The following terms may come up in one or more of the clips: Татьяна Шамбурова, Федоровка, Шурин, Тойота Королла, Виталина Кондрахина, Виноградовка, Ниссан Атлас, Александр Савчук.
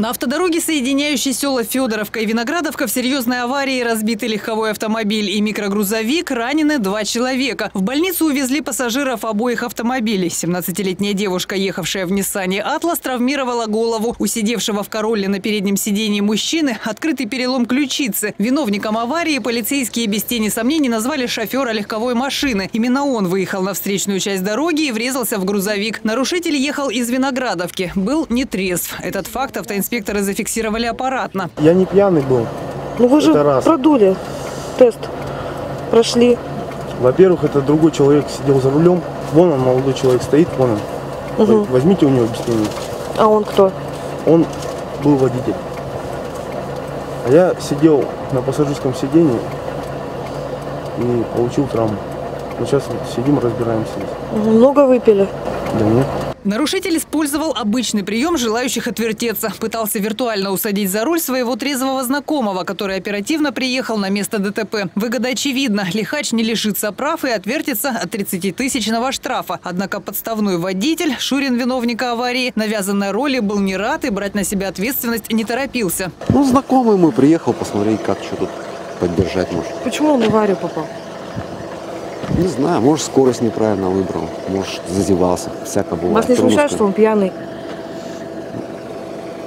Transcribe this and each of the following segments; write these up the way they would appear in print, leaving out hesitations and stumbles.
На автодороге, соединяющей села Федоровка и Виноградовка, в серьезной аварии разбиты легковой автомобиль и микрогрузовик, ранены 2 человека. В больницу увезли пассажиров обоих автомобилей. 17-летняя девушка, ехавшая в Ниссане «Атлас», травмировала голову. У сидевшего в «Королле» на переднем сидении мужчины открытый перелом ключицы. Виновником аварии полицейские без тени сомнений назвали шофера легковой машины. Именно он выехал на встречную часть дороги и врезался в грузовик. Нарушитель ехал из Виноградовки. Был нетрезв. Этот факт автоинспекторы зафиксировали аппаратно. Я не пьяный был. Ну вы же продули. Тест прошли. Во-первых, это другой человек сидел за рулем. Вон он, молодой человек стоит, вон он. Угу. Возьмите у него объяснение. А он кто? Он был водитель. А я сидел на пассажирском сидении и получил травму. Мы сейчас сидим, разбираемся. Много выпили? Да нет. Нарушитель использовал обычный прием желающих отвертеться. Пытался виртуально усадить за руль своего трезвого знакомого, который оперативно приехал на место ДТП. Выгода очевидна. Лихач не лишится прав и отвертится от 30-тысячного штрафа. Однако подставной водитель, Шурин, виновника аварии, навязанной роли был не рад и брать на себя ответственность не торопился. Ну, знакомый мой приехал посмотреть, как что тут поддержать может. Почему он в аварию попал? Не знаю, может, скорость неправильно выбрал, может, зазевался, всяко бывает. Вас не смущает, что он пьяный?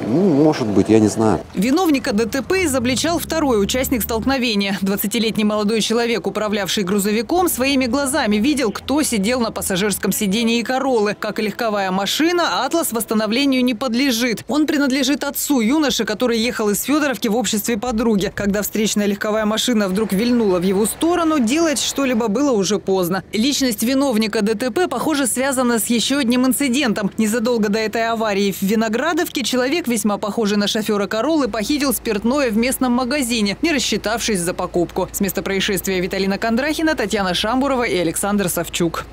Ну, может быть, я не знаю. Виновника ДТП изобличал второй участник столкновения. 20-летний молодой человек, управлявший грузовиком, своими глазами видел, кто сидел на пассажирском сидении «Короллы». Как и легковая машина, «Атлас» восстановлению не подлежит. Он принадлежит отцу юноши, который ехал из Федоровки в обществе подруги. Когда встречная легковая машина вдруг вильнула в его сторону, делать что-либо было уже поздно. Личность виновника ДТП, похоже, связана с еще одним инцидентом. Незадолго до этой аварии в Виноградовке человек, весьма похожий на шофера «Короллы», похитил спиртное в местном магазине, не рассчитавшись за покупку. С места происшествия Виталина Кондрахина, Татьяна Шамбурова и Александр Савчук.